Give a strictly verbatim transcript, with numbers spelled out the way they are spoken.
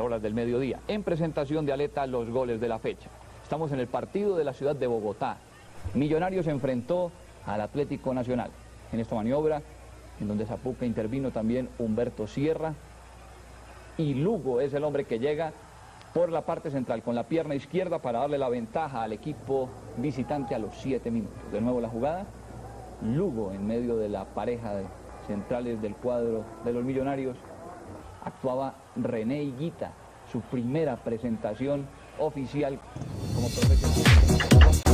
horas del mediodía. En presentación de Aleta, los goles de la fecha. Estamos en el partido de la ciudad de Bogotá. Millonarios enfrentó al Atlético Nacional. En esta maniobra, en donde Zapuca intervino también Humberto Sierra. Y Lugo es el hombre que llega por la parte central con la pierna izquierda para darle la ventaja al equipo visitante a los siete minutos. De nuevo la jugada. Lugo en medio de la pareja de centrales del cuadro de los Millonarios. Actuaba René Higuita, su primera presentación oficial como profesional.